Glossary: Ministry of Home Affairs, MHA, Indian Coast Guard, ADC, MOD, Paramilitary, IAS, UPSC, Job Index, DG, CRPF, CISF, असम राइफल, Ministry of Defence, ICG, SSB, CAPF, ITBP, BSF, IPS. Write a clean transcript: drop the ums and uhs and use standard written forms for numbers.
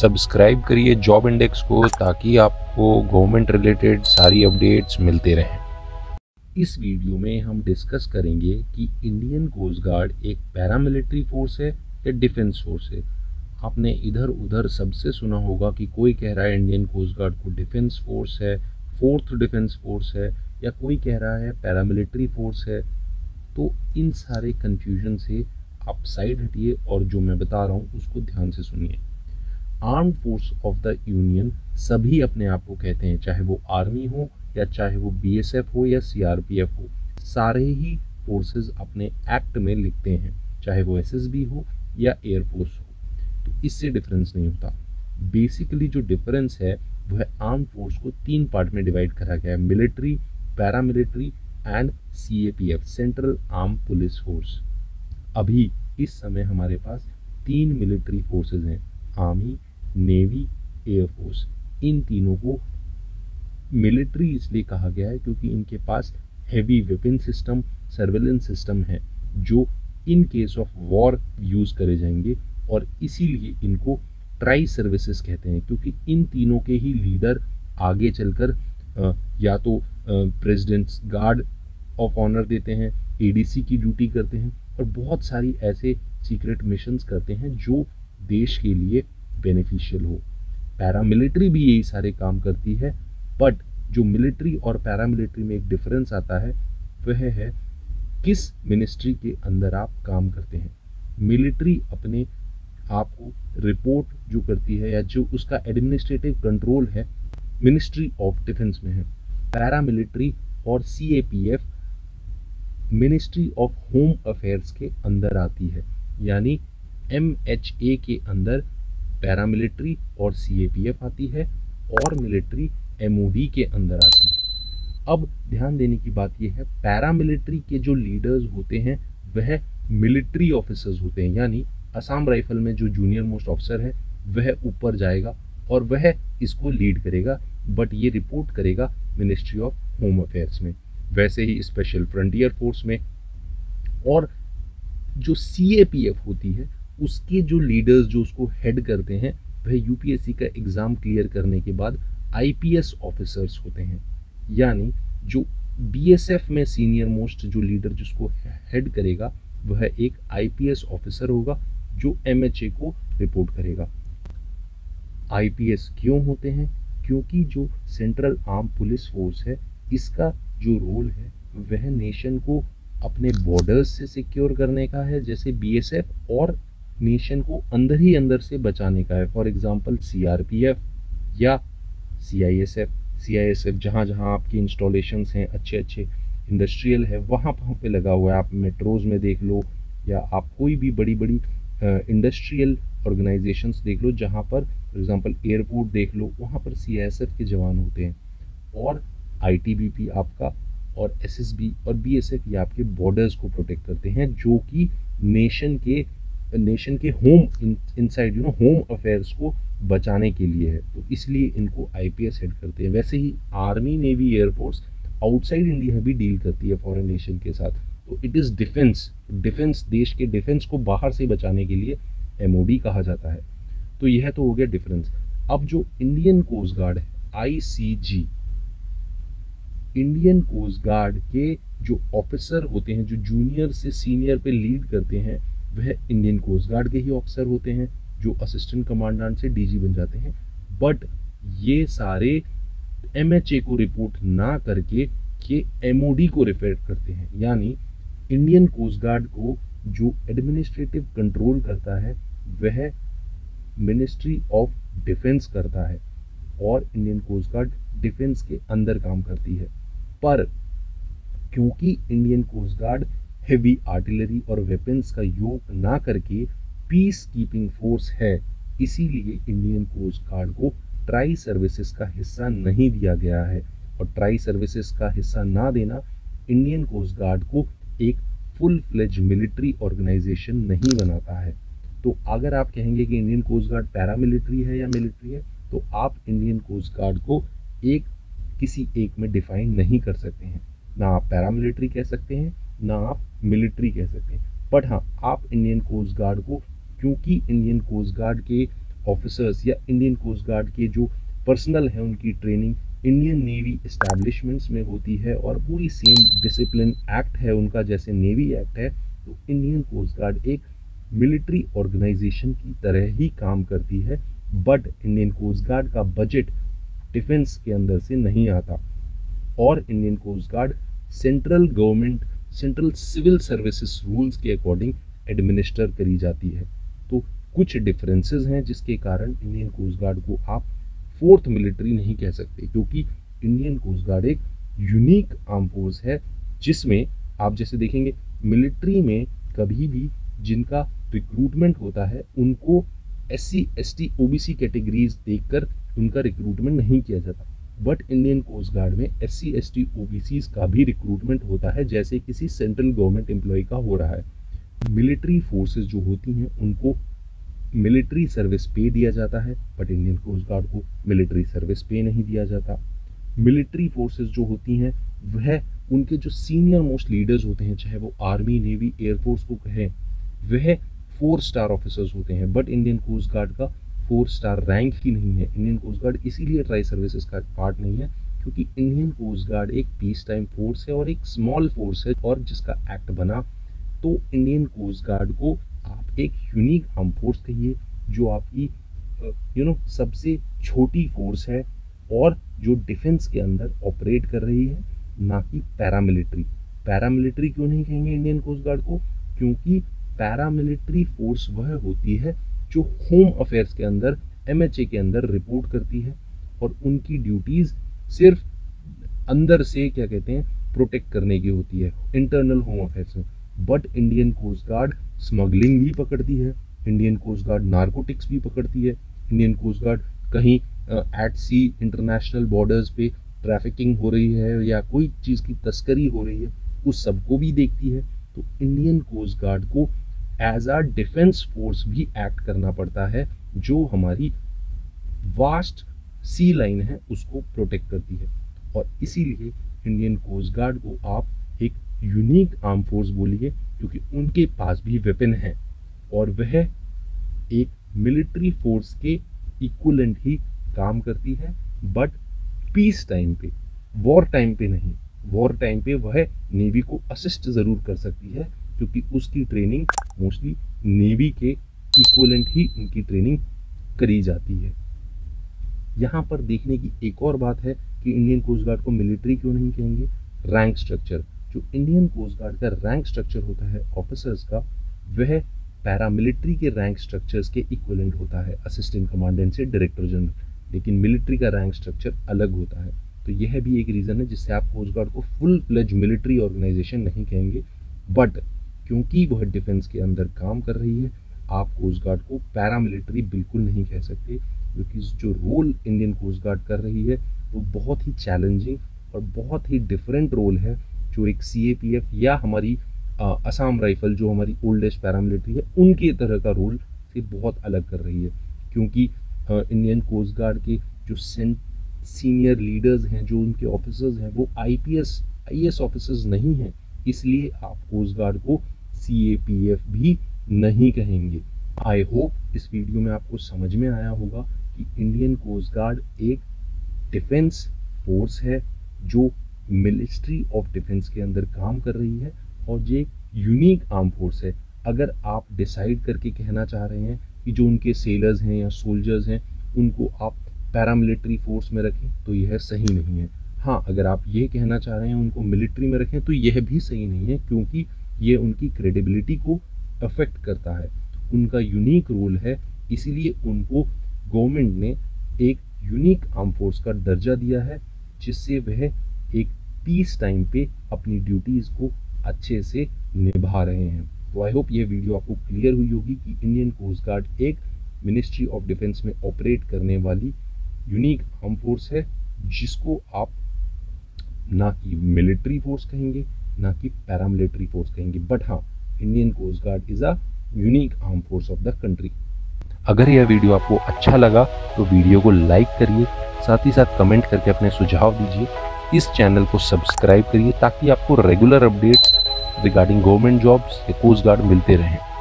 Subscribe करिए job index को ताकि आपको गवर्नमेंट रिलेटेड सारी अपडेट्स मिलते रहें। इस वीडियो में हम डिस्कस करेंगे कि इंडियन कोस्ट गार्ड एक पैरामिलिट्री फोर्स है या डिफेंस फोर्स है। आपने इधर उधर सबसे सुना होगा कि कोई कह रहा है इंडियन कोस्ट गार्ड को डिफेंस फोर्स है, फोर्थ डिफेंस फोर्स है, या कोई कह रहा है पैरामिलिट्री फोर्स है। तो इन सारे कन्फ्यूजन से आप साइड हटिए और जो मैं बता रहा हूँ उसको ध्यान से सुनिए। Armed force of the union सभी अपने आप को कहते हैं, चाहे वो आर्मी हो या चाहे वो BSF हो या CRPF हो, सारे ही फोर्सेस अपने एक्ट में लिखते हैं, चाहे वो SSB हो या एयरफोर्स हो। तो इससे डिफरेंस नहीं होता। बेसिकली जो डिफरेंस है वह है आर्म फोर्स को तीन पार्ट में डिवाइड करा गया है, military, paramilitary and CAPF, central arm police force. अभी इस समय हमारे पास तीन मिलिट्री फोर्सेस हैं, आर्मी, नेवी, एयरफोर्स। इन तीनों को मिलिट्री इसलिए कहा गया है क्योंकि इनके पास heavy weapon system, surveillance system है जो in case of war use करे जाएंगे, और इसीलिए इनको ट्राई सर्विसेज कहते हैं क्योंकि इन तीनों के ही लीडर आगे चलकर या तो प्रेसिडेंट्स गार्ड ऑफ ऑनर देते हैं, ADC की ड्यूटी करते हैं और बहुत सारी ऐसे सीक्रेट मिशंस करते हैं जो देश के लिए बेनिफिशियल हो। पैरामिलिट्री भी यही सारे काम करती है, बट जो मिलिट्री और पैरामिलिट्री में एक डिफरेंस आता है वह है किस मिनिस्ट्री के अंदर आप काम करते हैं। मिलिट्री अपने आपको रिपोर्ट जो करती है या जो उसका एडमिनिस्ट्रेटिव कंट्रोल है मिनिस्ट्री ऑफ डिफेंस में है। पैरामिलिट्री और CAPF ministry of home affairs के अंदर आती है, यानी MHA के अंदर पैरामिलिट्री और CAPF आती है और मिलिट्री MOD के अंदर आती है। अब ध्यान देने की बात यह है, पैरामिलिट्री के जो लीडर्स होते हैं वह मिलिट्री ऑफिसर्स होते हैं, यानी असम राइफल में जो जूनियर मोस्ट ऑफिसर है वह ऊपर जाएगा और वह इसको लीड करेगा, बट ये रिपोर्ट करेगा मिनिस्ट्री ऑफ होम अफेयर्स में। वैसे ही स्पेशल फ्रंटियर फोर्स में और जो CAPF होती है उसके जो लीडर्स जो उसको हेड करते हैं वह UPSC का एग्ज़ाम क्लियर करने के बाद IPS ऑफिसर्स होते हैं, यानी जो BSF में सीनियर मोस्ट जो लीडर जिसको हेड करेगा वह एक IPS ऑफिसर होगा जो MHA को रिपोर्ट करेगा। IPS क्यों होते हैं? क्योंकि जो सेंट्रल आर्म पुलिस फोर्स है इसका जो रोल है वह नेशन को अपने बॉर्डर्स से सिक्योर करने का है, जैसे BSF, और नेशन को अंदर ही अंदर से बचाने का है। फॉर एग्जांपल CRPF या CISF जहाँ आपके इंस्टॉलेशंस हैं, अच्छे अच्छे इंडस्ट्रियल है वहाँ पे लगा हुआ है, आप मेट्रोज में देख लो या आप कोई भी बड़ी बड़ी इंडस्ट्रियल ऑर्गेनाइजेशंस देख लो, जहाँ पर फॉर एग्जांपल एयरपोर्ट देख लो, वहाँ पर CISF के जवान होते हैं। और ITBP आपका और SSB और BSF ये आपके बॉर्डर्स को प्रोटेक्ट करते हैं, जो कि नेशन के होम इनसाइड होम अफेयर्स को बचाने के लिए है, तो इसलिए इनको IPS हेड करते हैं। वैसे ही army, navy, air force outside India भी डील करती है फॉरेन नेशन के साथ, तो इट इज़ डिफेंस, देश के डिफेंस को बाहर से बचाने के लिए MOD कहा जाता है। तो यह तो हो गया डिफरेंस। अब जो इंडियन कोस्ट गार्ड है ICG, इंडियन कोस्ट गार्ड के जो ऑफिसर होते हैं जो जूनियर से सीनियर पे लीड करते हैं वह इंडियन कोस्ट गार्ड के ही ऑफिसर होते हैं जो असिस्टेंट कमांडेंट से DG बन जाते हैं, बट ये सारे MHA को रिपोर्ट ना करके ये MOD को रेफर करते हैं, यानी इंडियन कोस्ट गार्ड को जो एडमिनिस्ट्रेटिव कंट्रोल करता है वह मिनिस्ट्री ऑफ डिफेंस करता है और इंडियन कोस्ट गार्ड डिफेंस के अंदर काम करती है। पर क्योंकि Indian coast guard heavy artillery और वेपन्स का योग ना करके पीस कीपिंग फोर्स है, इसीलिए इंडियन कोस्ट गार्ड को ट्राई सर्विसेज का हिस्सा नहीं दिया गया है, और ट्राई सर्विसेज का हिस्सा ना देना इंडियन कोस्ट गार्ड को एक फुल फ्लेज मिलिट्री ऑर्गेनाइजेशन नहीं बनाता है। तो अगर आप कहेंगे कि इंडियन कोस्ट गार्ड पैरामिलिट्री है या मिलिट्री है, तो आप इंडियन कोस्ट गार्ड को एक किसी एक में डिफाइन नहीं कर सकते हैं, ना आप पैरामिलिट्री कह सकते हैं ना आप मिलिट्री कह सकते हैं। बट हाँ, आप इंडियन कोस्ट गार्ड को, क्योंकि इंडियन कोस्ट गार्ड के ऑफिसर्स या इंडियन कोस्ट गार्ड के जो पर्सनल हैं उनकी ट्रेनिंग इंडियन नेवी इस्टेब्लिशमेंट्स में होती है और पूरी सेम डिसिप्लिन एक्ट है उनका जैसे नेवी एक्ट है। तो इंडियन कोस्ट गार्ड एक मिलिट्री ऑर्गेनाइजेशन की तरह ही काम करती है, बट इंडियन कोस्ट गार्ड का बजट डिफेंस के अंदर से नहीं आता और Indian coast guard central government central civil services rules के अकॉर्डिंग एडमिनिस्टर करी जाती है। तो कुछ डिफरेंसेस हैं जिसके कारण इंडियन कोस्ट गार्ड को आप फोर्थ मिलिट्री नहीं कह सकते, क्योंकि इंडियन कोस्ट गार्ड एक यूनिक आर्म फोर्स है जिसमें आप जैसे देखेंगे मिलिट्री में कभी भी जिनका रिक्रूटमेंट होता है उनको एससी एसटी ओबीसी कैटेगरीज देखकर उनका रिक्रूटमेंट नहीं किया जाता, बट इंडियन कोस्ट गार्ड में एससी एसटी ओबीसीज का भी रिक्रूटमेंट होता है जैसे किसी सेंट्रल गवर्नमेंट एम्प्लॉय का हो रहा है। मिलिट्री फोर्सेस जो होती हैं उनको मिलिट्री सर्विस पे दिया जाता है, बट इंडियन कोस्ट गार्ड को मिलिट्री सर्विस पे नहीं दिया जाता। मिलिट्री फोर्सेस जो होती हैं वह उनके जो सीनियर मोस्ट लीडर्स होते हैं चाहे वो आर्मी नेवी एयरफोर्स को कहें वह 4-स्टार ऑफिसर्स होते हैं, बट इंडियन कोस्ट गार्ड का 4-स्टार रैंक ही नहीं है। इंडियन कोस्ट गार्ड इसीलिए ट्राई सर्विसेज का पार्ट नहीं है क्योंकि इंडियन कोस्ट गार्ड एक पीस टाइम फोर्स है और एक स्मॉल फोर्स है और जिसका एक्ट बना। तो इंडियन कोस्ट गार्ड को आप एक यूनिक आर्म फोर्स कहिए जो आपकी सबसे छोटी फोर्स है और जो डिफेंस के अंदर ऑपरेट कर रही है, ना कि पैरामिलिट्री। पैरामिलिट्री क्यों नहीं कहेंगे इंडियन कोस्ट गार्ड को? क्योंकि पैरामिलिट्री फोर्स वह होती है जो होम अफेयर्स के अंदर MHA के अंदर रिपोर्ट करती है और उनकी ड्यूटीज़ सिर्फ अंदर से क्या कहते हैं प्रोटेक्ट करने की होती है इंटरनल होम अफेयर्स में। But Indian coast guard smuggling भी पकड़ती है, इंडियन कोस्ट गार्ड नारकोटिक्स भी पकड़ती है, इंडियन कोस्ट गार्ड कहीं एट सी इंटरनेशनल बॉर्डर्स पे ट्रैफिकिंग हो रही है या कोई चीज़ की तस्करी हो रही है उस सबको भी देखती है। तो इंडियन कोस्ट गार्ड को एज आ डिफेंस फोर्स भी एक्ट करना पड़ता है जो हमारी वास्ट सी लाइन है उसको प्रोटेक्ट करती है और इसीलिए इंडियन कोस्ट गार्ड को आप एक यूनिक आर्म फोर्स बोलिए क्योंकि उनके पास भी वेपन है और वह एक मिलिट्री फोर्स के इक्वलेंट ही काम करती है, बट पीस टाइम पे, वॉर टाइम पे नहीं। वॉर टाइम पे वह नेवी को असिस्ट ज़रूर कर सकती है क्योंकि उसकी ट्रेनिंग मोस्टली नेवी के इक्वलेंट ही उनकी ट्रेनिंग करी जाती है। यहाँ पर देखने की एक और बात है कि इंडियन कोस्ट गार्ड को मिलिट्री क्यों नहीं कहेंगे। रैंक स्ट्रक्चर जो इंडियन कोस्ट गार्ड का रैंक स्ट्रक्चर होता है ऑफिसर्स का वह पैरामिलिट्री के रैंक स्ट्रक्चर्स के इक्वलेंट होता है, असिस्टेंट कमांडेंट से डायरेक्टर जनरल, लेकिन मिलिट्री का रैंक स्ट्रक्चर अलग होता है। तो यह भी एक रीज़न है जिससे आप कोस्ट गार्ड को फुल फ्लेज मिलिट्री ऑर्गेनाइजेशन नहीं कहेंगे, बट क्योंकि वह डिफेंस के अंदर काम कर रही है आप कोस्ट गार्ड को पैरामिलिट्री बिल्कुल नहीं कह सकते क्योंकि जो रोल इंडियन कोस्ट गार्ड कर रही है वो बहुत ही चैलेंजिंग और बहुत ही डिफरेंट रोल है जो एक CAPF या हमारी असम राइफल जो हमारी ओल्डेस्ट पैरामिलिट्री है उनके तरह का रोल से बहुत अलग कर रही है। क्योंकि इंडियन कोस्ट गार्ड के जो सीनियर लीडर्स हैं जो उनके ऑफिसर्स हैं वो IPS IAS ऑफिसर्स नहीं हैं, इसलिए आप कोस्ट गार्ड को CAPF भी नहीं कहेंगे। आई होप इस वीडियो में आपको समझ में आया होगा कि इंडियन कोस्ट गार्ड एक डिफेंस फोर्स है जो मिलिट्री ऑफ डिफेंस के अंदर काम कर रही है और ये एक यूनिक आर्म फोर्स है। अगर आप डिसाइड करके कहना चाह रहे हैं कि जो उनके सेलर्स हैं या सोल्जर्स हैं उनको आप पैरामिलिट्री फोर्स में रखें तो यह सही नहीं है। हाँ, अगर आप ये कहना चाह रहे हैं उनको मिलिट्री में रखें तो यह भी सही नहीं है क्योंकि ये उनकी क्रेडिबिलिटी को अफेक्ट करता है। उनका यूनिक रोल है, इसीलिए उनको गवर्नमेंट ने एक यूनिक आर्म फोर्स का दर्जा दिया है जिससे वह एक पीस टाइम पे अपनी ड्यूटीज़ को अच्छे से निभा रहे हैं। तो आई होप ये वीडियो आपको क्लियर हुई होगी कि इंडियन कोस्ट गार्ड एक मिनिस्ट्री ऑफ डिफेंस में ऑपरेट करने वाली यूनिक आर्म फोर्स है जिसको आप ना कि मिलिट्री फोर्स कहेंगे ना कि पैरामिलिट्री फोर्स कहेंगे, बट हाँ, Indian coast guard is a unique arm force of the country. अगर यह वीडियो आपको अच्छा लगा तो वीडियो को लाइक करिए, साथ ही साथ कमेंट करके अपने सुझाव दीजिए। इस चैनल को सब्सक्राइब करिए ताकि आपको regular updates regarding government jobs या कोस्ट गार्ड मिलते रहें।